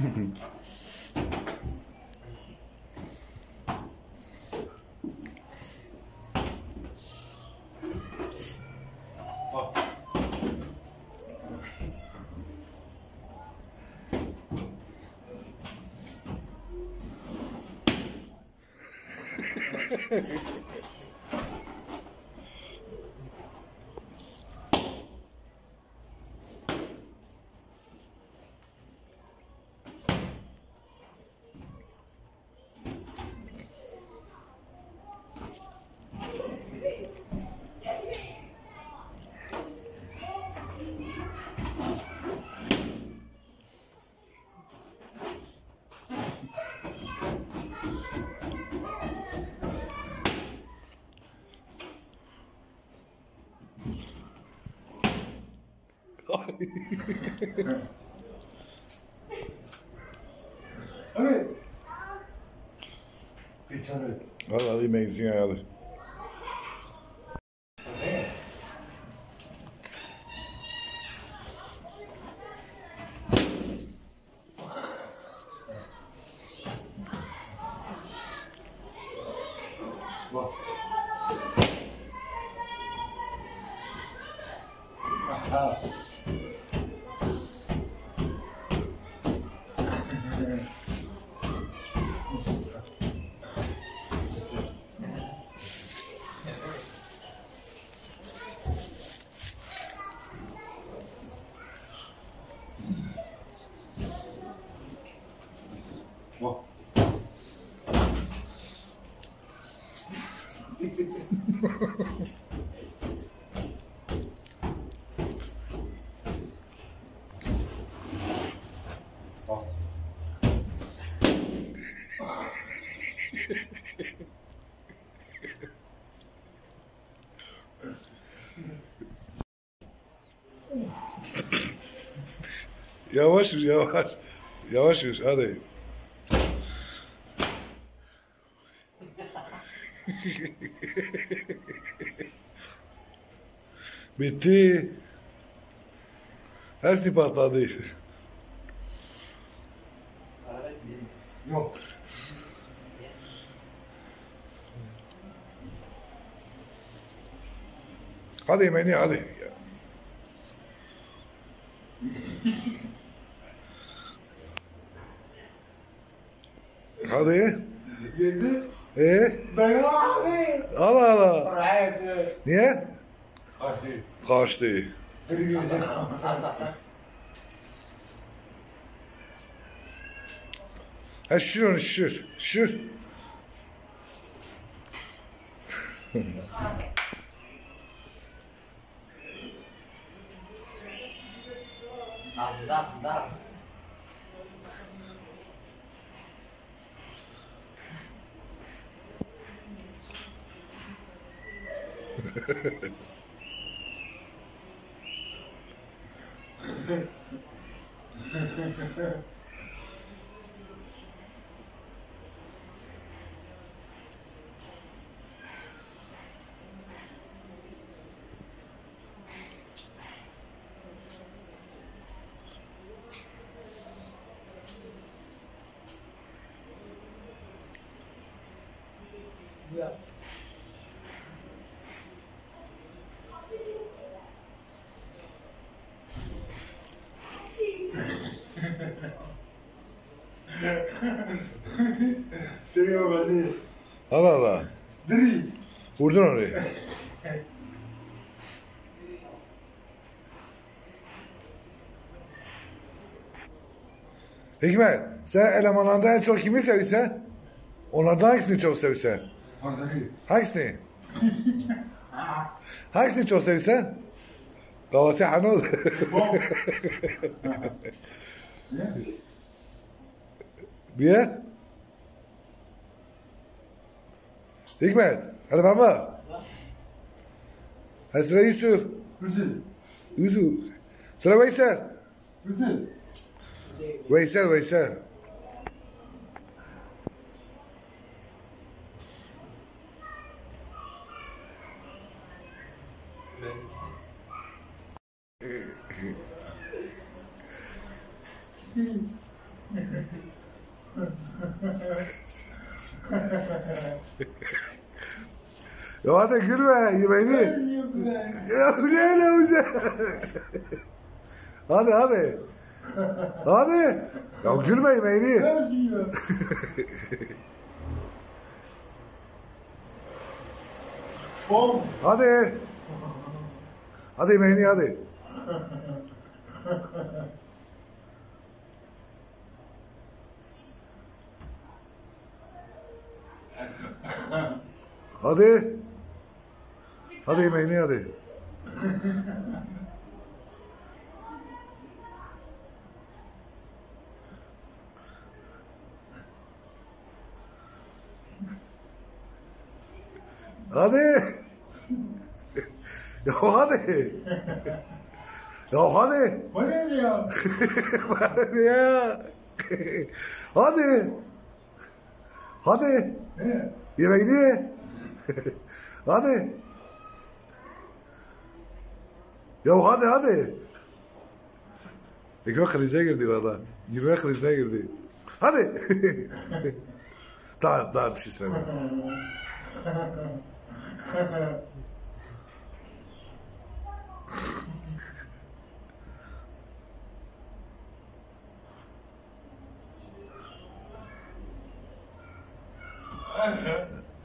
Okay. Olha ali meio ela. Yavaşız yavaş. Yavaşız hadi. Bitti. Hepsi patladı. Yok. Hadi yemeğini hadi. Hadi. Yedi. Ben abi. Allah Allah. Rahmetli. Niye? Kaçtı. Ha şişir onu şişir. Şişir. Dağsın. Yeah. Allah Allah. Vurdun orayı. Hikmet, sen elemanlardan en çok kimi sevirsen? Onlardan hangisini çok sevirsen? Hangisini? Hangisini çok sevirsen? Kavasi Hanul. Biye? Ikmet, Alabama. Hasra Yusuf. Yusuf. Sıra Veyse. Veyse. يعطيك كلمة يمينين يا وليل يا وزير. هذا لو كلمة يمينين هذا يميني هذا هذا هذا يميني هذا هذا يا هذا يا هذا وين يا هذا هذا يميني هذا يا هذا يقول خلي زايردي والله يقول خلي زايردي هذا تعال تعال شو اسمه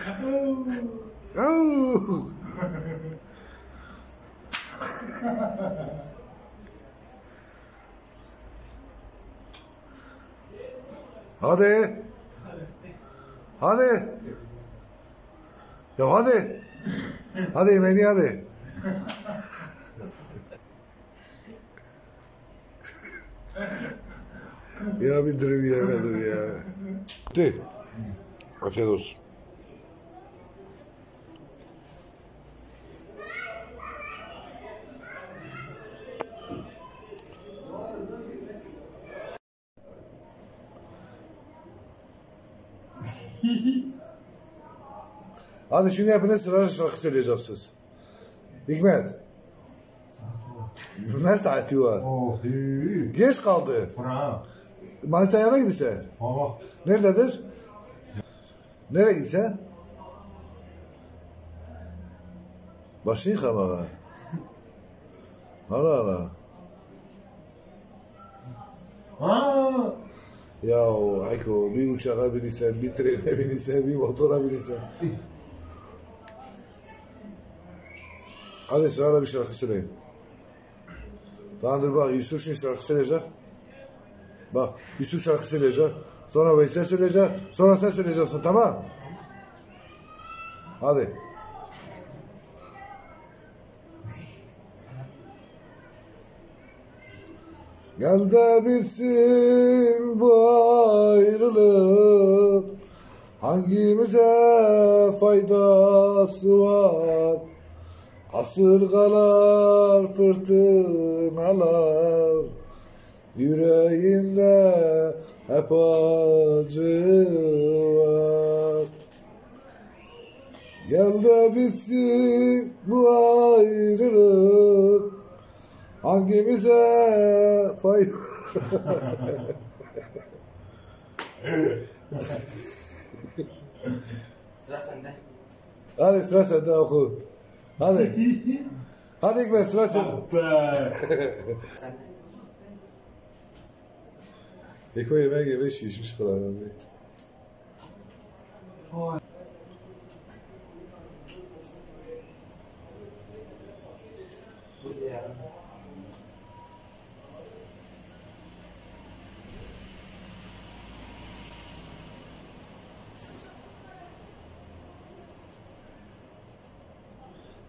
هذا هذا يا هذا هذا يميني هذا يا بدري يا بدري يا تي عافية دوس Adi şimdi hepiniz sırayla şarkı söyleyeceksiniz. Hikmet. Ne saati var? Geç kaldı. Manitaya ne gidiyse? Nerededir? Nereye gidiyse? Başı yıkamaya. Hala hala. Haa. Yahu Ayko bir uçağa binirsen, bir trene binirsen, bir motora binirsen. Hadi sırayla bir şarkı söyleyin. Tanrı bak Yusuf şimdi şarkı söyleyecek. Bak Yusuf şarkı söyleyecek. Sonra Veyse söyleyecek. Sonra sen söyleyeceksin tamam. Hadi. Gel de bitsin bu ayrılık. Hangimize faydası var? Asırgalar, fırtınalar, yüreğimde hep acı var. Gel de bitsin bu ayrılık, hangimize fayda... Sıra sende. Hadi sıra sende oku. Hadi. Hadi Ikmet sıra sende. Eko yemek yemeği şişmiş falan.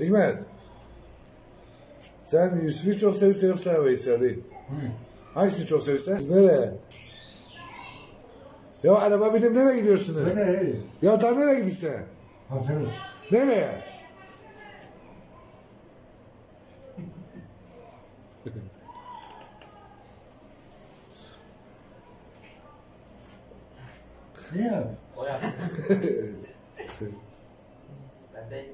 Ikmet, sen Yusuf'u çok seviyorsan yoksa Veysel'i? Hangisini çok seviyorsan? Siz nereye? Ya araba binip nereye gidiyorsunuz? Nereye? Ya daha nereye gidiyorsun? Hatırlı. Nereye? Niye? O yaptı. Ben de...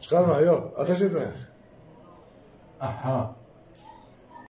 Çıkarma yok ateş etme. Aha.